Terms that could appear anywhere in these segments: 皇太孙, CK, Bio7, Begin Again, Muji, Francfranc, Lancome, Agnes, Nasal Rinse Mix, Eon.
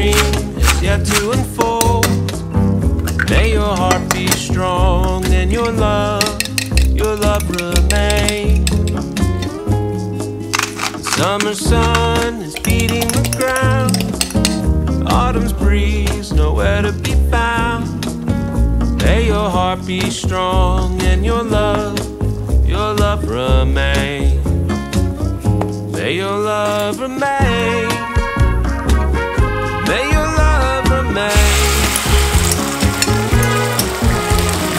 dream is yet to unfold. May your heart be strong and your love remain. The summer sun is beating the ground. Autumn's breeze nowhere to be found. May your heart be strong and your love remain. May your love remain. May your love remain.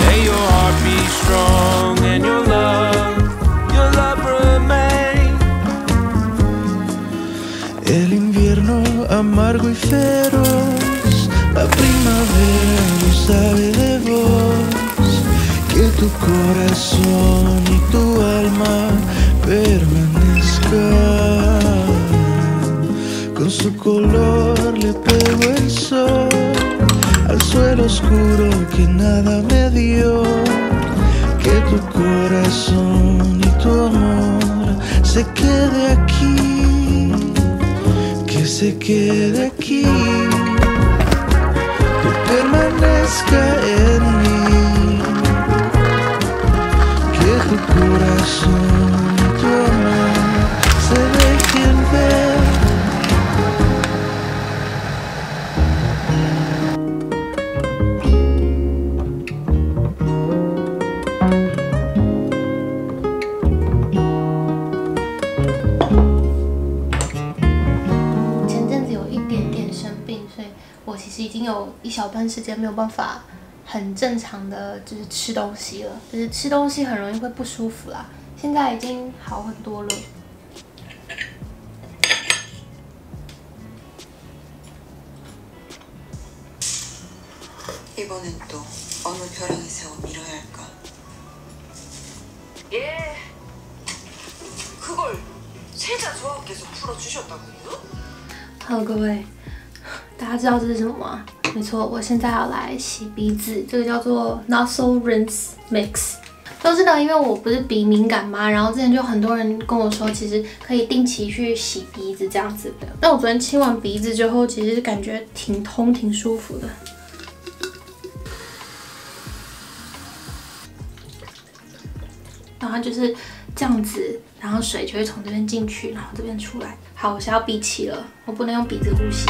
May your heart be strong and your love remain. El invierno amargo y feroz, la primavera no sabe de vos, que tu corazón y tu alma permanezcan. Con su color le pego el sol al suelo oscuro que nada me dio. Que tu corazón y tu amor se quede aquí, que se quede aquí, que permanezca en mí. Que tu corazón y tu amor se dejen ver.已经有一小段时间没有办法很正常的就是吃东西了，就是吃东西很容易会不舒服啦。现在已经好很多了。이번엔 또 어느 벼랑에 세워 밀어야 할까? 예, 그걸 세자 조합께서 풀어주셨다고요? 好，各位。 大家知道这是什么吗？没错，我现在要来洗鼻子，这个叫做 Nasal Rinse Mix。都知道，因为我不是鼻敏感嘛，然后之前就很多人跟我说，其实可以定期去洗鼻子这样子的。那我昨天清完鼻子之后，其实感觉挺通、挺舒服的。然后就是这样子，然后水就会从这边进去，然后这边出来。好，我现在要闭气了，我不能用鼻子呼吸。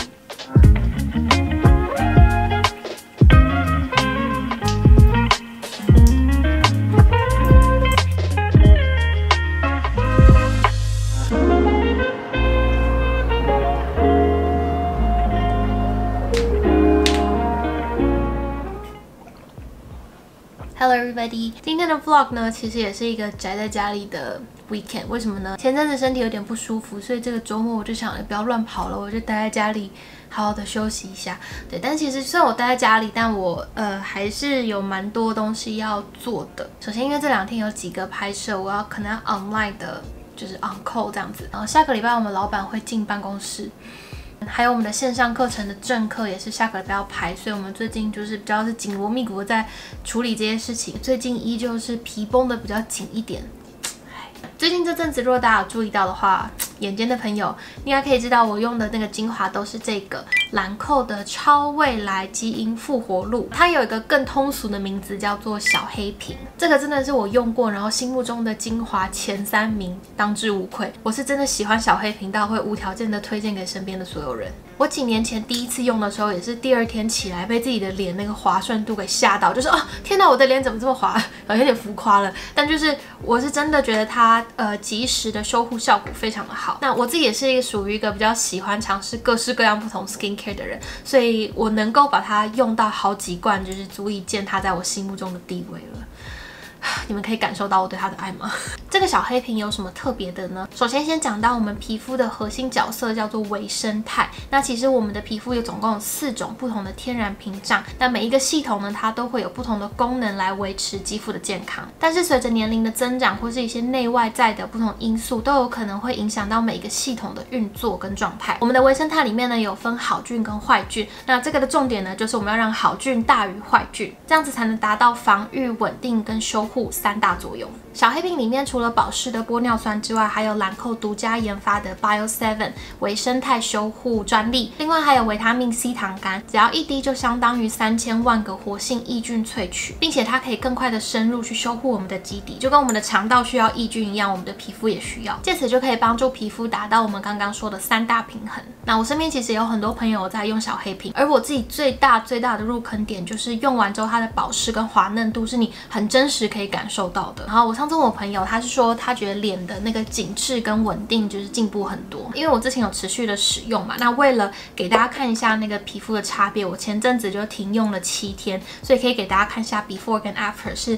Hello everybody， 今天的 vlog 呢，其实也是一个宅在家里的 weekend。为什么呢？前阵子身体有点不舒服，所以这个周末我就想不要乱跑了，我就待在家里好好的休息一下。对，但其实虽然我待在家里，但我还是有蛮多东西要做的。首先，因为这两天有几个拍摄，我要可能要 online 的，就是 on call 这样子。然后下个礼拜我们老板会进办公室。 还有我们的线上课程的正课也是下个礼拜要排，所以我们最近就是比较是紧锣密鼓的在处理这些事情。最近依旧是皮绷的比较紧一点。最近这阵子，如果大家有注意到的话，眼尖的朋友应该可以知道，我用的那个精华都是这个兰蔻的超未来基因复活露，它有一个更通俗的名字叫做小黑瓶。这个真的是我用过，然后心目中的精华前3名当之无愧。我是真的喜欢小黑瓶，到会无条件的推荐给身边的所有人。我几年前第一次用的时候，也是第二天起来被自己的脸那个滑顺度给吓到，就是啊，天哪，我的脸怎么这么滑，有点浮夸了。但就是我是真的觉得它及时的修护效果非常的好。 那我自己也是一个属于一个比较喜欢尝试各式各样不同 skincare 的人，所以我能够把它用到好几罐，就是足以见它在我心目中的地位了。你们可以感受到我对它的爱吗？这个小黑瓶有什么特别的呢？首先讲到我们皮肤的核心角色叫做微生态。那其实我们的皮肤有总共有4种不同的天然屏障，那每一个系统呢，它都会有不同的功能来维持肌肤的健康。但是随着年龄的增长，或是一些内外在的不同因素，都有可能会影响到每一个系统的运作跟状态。我们的微生态里面呢，有分好菌跟坏菌。那这个的重点呢，就是我们要让好菌大于坏菌，这样子才能达到防御、稳定跟修护3大作用。小黑瓶里面除了保湿的玻尿酸之外，还有兰蔻独家研发的 Bio7 微生态修护专利，另外还有维他命 C 糖苷，只要一滴就相当于3000万个活性抑菌萃取，并且它可以更快的深入去修护我们的基底，就跟我们的肠道需要抑菌一样，我们的皮肤也需要，借此就可以帮助皮肤达到我们刚刚说的3大平衡。那我身边其实有很多朋友在用小黑瓶，而我自己最大的入坑点就是用完之后它的保湿跟滑嫩度是你很真实可以感受到的。然后我上次问我朋友，他是说他觉得脸的那个紧致跟稳定就是进步很多，因为我之前有持续的使用嘛。那为了给大家看一下那个皮肤的差别，我前阵子就停用了7天，所以可以给大家看一下 before 跟 after 是。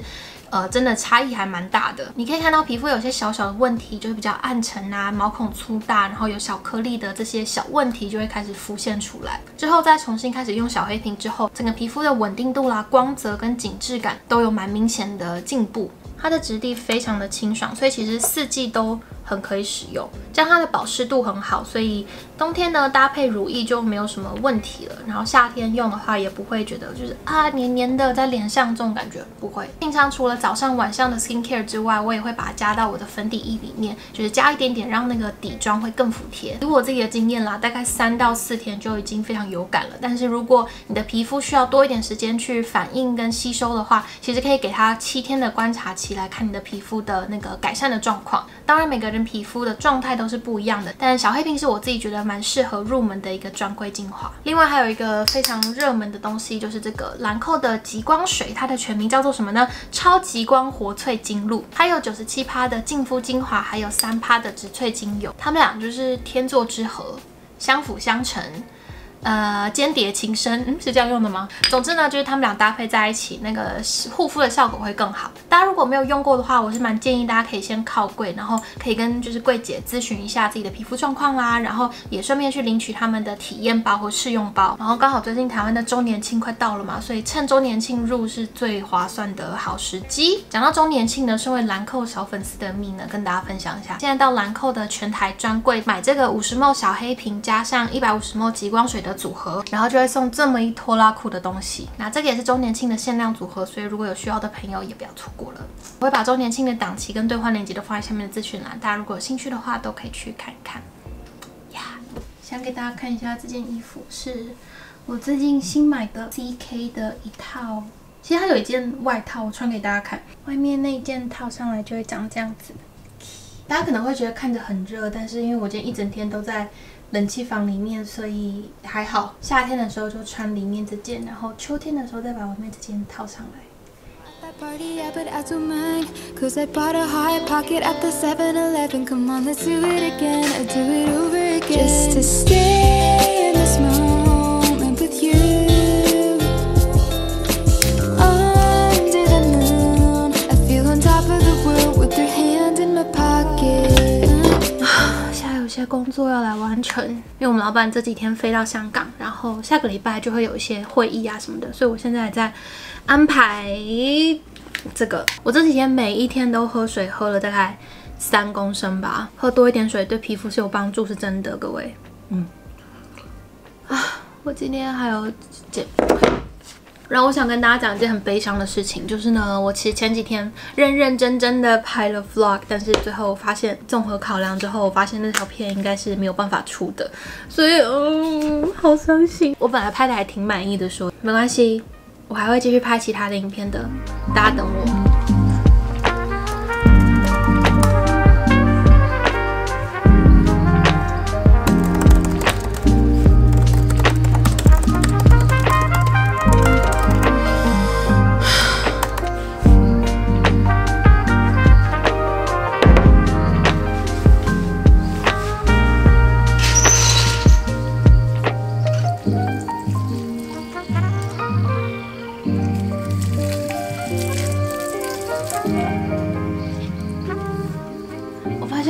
真的差异还蛮大的。你可以看到皮肤有些小小的问题，就是比较暗沉啊，毛孔粗大，然后有小颗粒的这些小问题就会开始浮现出来。之后再重新开始用小黑瓶之后，整个皮肤的稳定度啦、光泽跟紧致感都有蛮明显的进步。它的质地非常的清爽，所以其实4季都很可以使用。加上它的保湿度很好，所以冬天呢搭配乳液就没有什么问题了。然后夏天用的话也不会觉得就是黏黏的在脸上这种感觉，不会。平常除了早上晚上的 skincare 之外，我也会把它加到我的粉底液里面，就是加一点点，让那个底妆会更服帖。以我自己的经验啦，大概3到4天就已经非常有感了。但是如果你的皮肤需要多一点时间去反应跟吸收的话，其实可以给它7天的观察期来看你的皮肤的那个改善的状况。当然每个人皮肤的状态都是不一样的，但小黑瓶是我自己觉得蛮适合入门的一个专柜精华。另外还有一个非常热门的东西，就是这个兰蔻的极光水，它的全名叫做什么呢？超级极光活萃精露，它有97%的净肤精华，还有3%的植萃精油，它们俩就是天作之合，相辅相成。间谍情深，是这样用的吗？总之呢，就是他们俩搭配在一起，那个护肤的效果会更好。大家如果没有用过的话，我是蛮建议大家可以先靠柜，然后可以跟就是柜姐咨询一下自己的皮肤状况啦，然后也顺便去领取他们的体验包或试用包。然后刚好最近台湾的周年庆快到了嘛，所以趁周年庆入是最划算的好时机。讲到周年庆呢，身为兰蔻小粉丝的蜜呢，跟大家分享一下，现在到兰蔻的全台专柜买这个50ml 小黑瓶加上150ml 极光水的组合，然后就会送这么一拖拉库的东西。那这个也是周年庆的限量组合，所以如果有需要的朋友也不要错过了。我会把周年庆的档期跟兑换链接都放在下面的资讯栏，大家如果有兴趣的话都可以去看一看呀。想给大家看一下这件衣服，是我最近新买的 CK 的一套，其实它有一件外套，我穿给大家看，外面那一件套上来就会长这样子。大家可能会觉得看着很热，但是因为我今天一整天都在冷气房里面，所以还好。夏天的时候就穿里面这件，然后秋天的时候再把外面这件套上来。有些工作要来完成，因为我们老板这几天飞到香港，然后下个礼拜就会有一些会议啊什么的，所以我现在在安排这个。我这几天每一天都喝水，喝了大概3公升吧，喝多一点水对皮肤是有帮助，是真的，各位。我今天还有减肥。然后我想跟大家讲一件很悲伤的事情，就是呢，我其实前几天认认真真的拍了 vlog， 但是最后发现综合考量之后，我发现那条片应该是没有办法出的，所以好伤心。我本来拍的还挺满意的说，没关系，我还会继续拍其他的影片的，大家等我。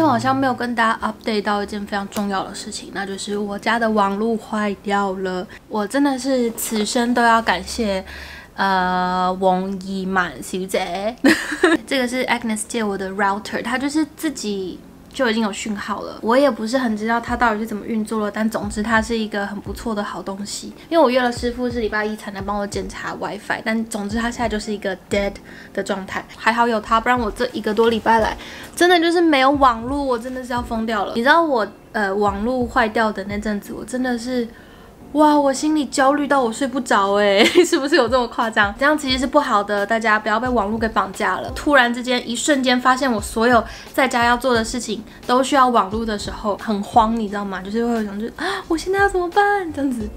好像没有跟大家 update 到一件非常重要的事情，那就是我家的网路坏掉了。我真的是此生都要感谢王怡曼小姐，这个是 Agnes 借我的 router， 它就是自己就已经有讯号了。我也不是很知道它到底是怎么运作了，但总之它是一个很不错的好东西。因为我约了师傅是礼拜一才能帮我检查 WiFi， 但总之它现在就是一个 dead 的状态。还好有它，不然我这1个多礼拜来真的就是没有网络，我真的是要疯掉了。你知道我网络坏掉的那阵子，我真的是。 哇，我心里焦虑到我睡不着哎，是不是有这么夸张？这样其实是不好的，大家不要被网络给绑架了。突然之间，一瞬间发现我所有在家要做的事情都需要网络的时候，很慌，你知道吗？就是会有一种就是啊，我现在要怎么办这样子。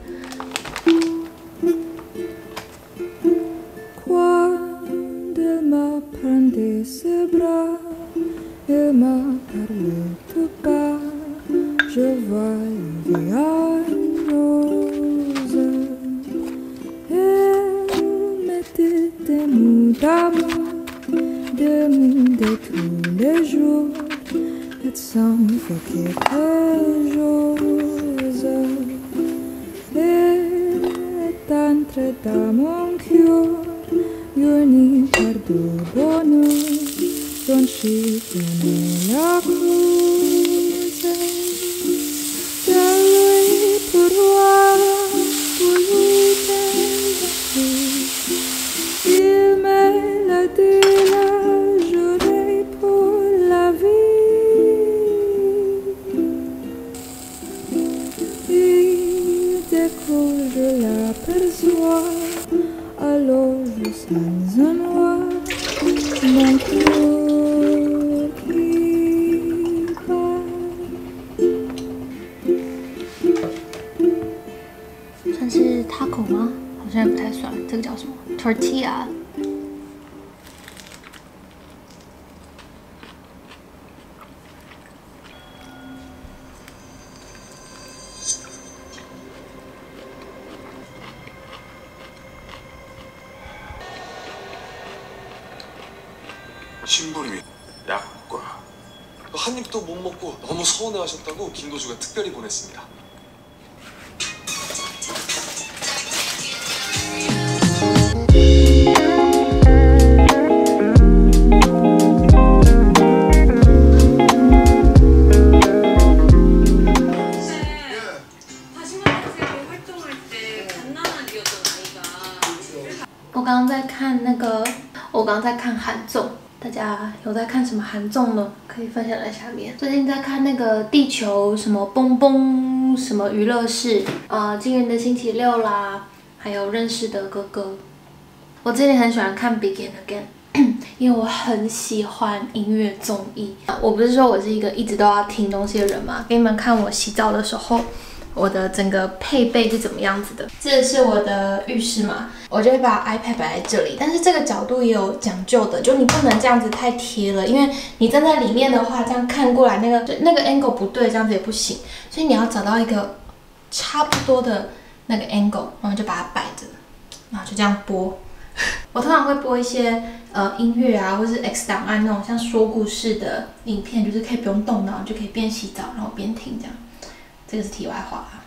算是 taco 吗？好像也不太算，这个叫什么 tortilla？ 심부름이 약과 한 입도 못 먹고 너무 서운해하셨다고 김도주가 특별히 보냈습니다.我刚在看韩综。 大家有在看什么韩综呢？可以分享在下面。最近在看那个地球什么蹦蹦什么娱乐室，今年的星期六啦，还有认识的哥哥。我最近很喜欢看《Begin Again》，因为我很喜欢音乐综艺。我不是说我是一个一直都要听东西的人嘛，给你们看我洗澡的时候。 我的整个配备是怎么样子的？这是我的浴室嘛，我就会把 iPad 摆在这里，但是这个角度也有讲究的，就你不能这样子太贴了，因为你站在里面的话，这样看过来那个 angle 不对，这样子也不行，所以你要找到一个差不多的那个 angle， 然后就把它摆着，然后就这样播。我通常会播一些音乐啊，或是 X 档案那种像说故事的影片，就是可以不用动脑，就可以边洗澡然后边听这样。 这个是题外话啊。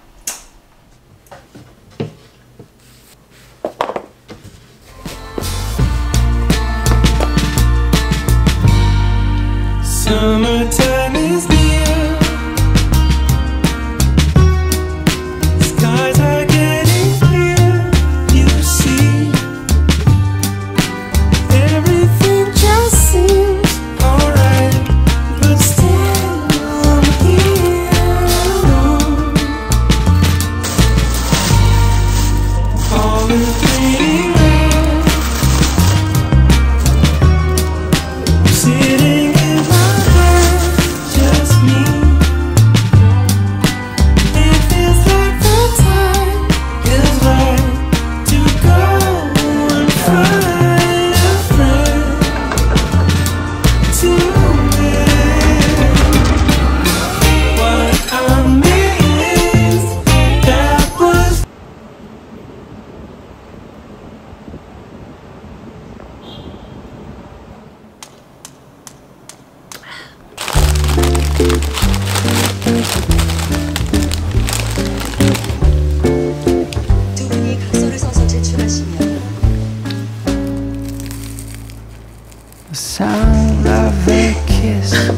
The sound of a kiss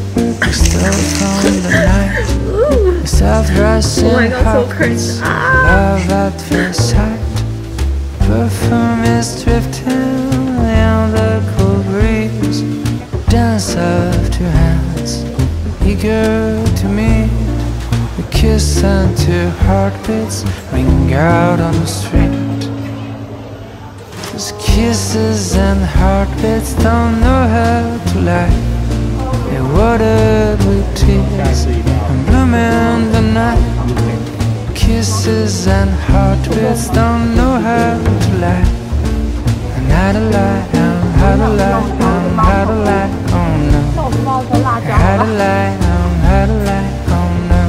Oh my god, so crazy. Love at first sight. Perfume is drifting in the cool breeze. Dance of two hands, eager to meet. A kiss and two heartbeats ring out on the street. Those kisses and heartbeats don't know how to lie. They watered with tears and bloom in the night. Kisses and heartbeats don't know how to lie. And how to lie, and how to lie, and how to lie, oh no. How to lie, and how to lie, oh no.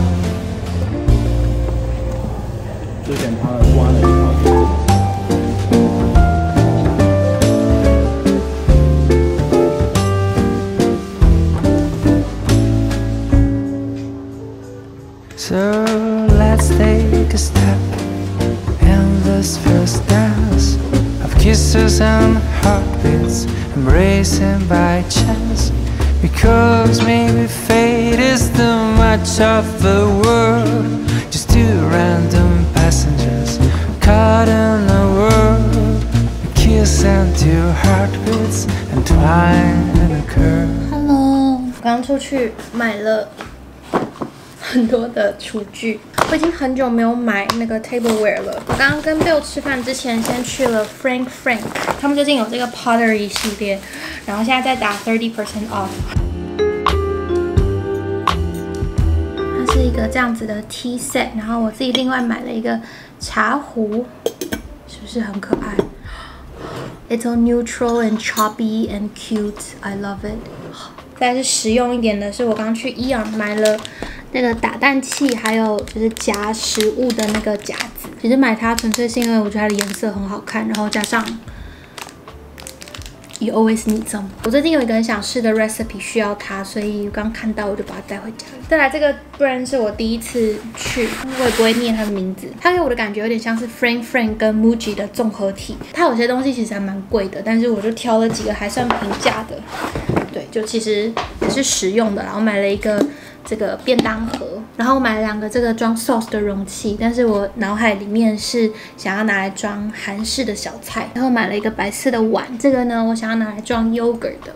So let's take a step in this first dance of kisses and heartbeats, embracing by chance. Because maybe fate is too much of the world, just two random passengers caught in a world. A kiss and two heartbeats entwined in a curve. Hello， 我刚出去买了很多的厨具，我已经很久没有买那个 tableware 了。我刚刚跟 Bill 吃饭之前，先去了 Francfranc， 他们最近有这个 pottery 系列，然后现在在打 30% off。它是一个这样子的 tea set， 然后我自己另外买了一个茶壶，是不是很可爱？ It's all neutral and choppy and cute. I love it. 再是实用一点的，是我刚去 Eon 买了。 那个打蛋器，还有就是夹食物的那个夹子。其实买它纯粹是因为我觉得它的颜色很好看，然后加上 You always need some。我最近有一个很想试的 recipe 需要它，所以刚看到我就把它带回家了。再来这个 brand 是我第一次去，我也不会念它的名字。它给我的感觉有点像是 Francfranc 跟 Muji 的综合体。它有些东西其实还蛮贵的，但是我就挑了几个还算平价的。对，就其实也是实用的。然后买了一个。 这个便当盒，然后我买了两个这个装 sauce 的容器，但是我脑海里面是想要拿来装韩式的小菜，然后买了一个白色的碗，这个呢我想要拿来装 yogurt 的。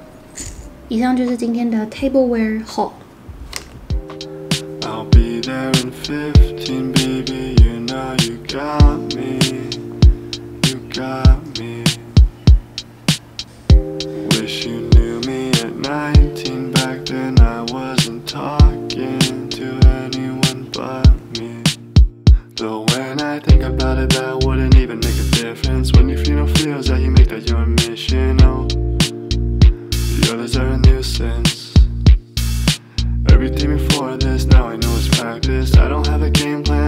以上就是今天的 tableware haul。Everything before this, now I know it's practice. I don't have a game plan.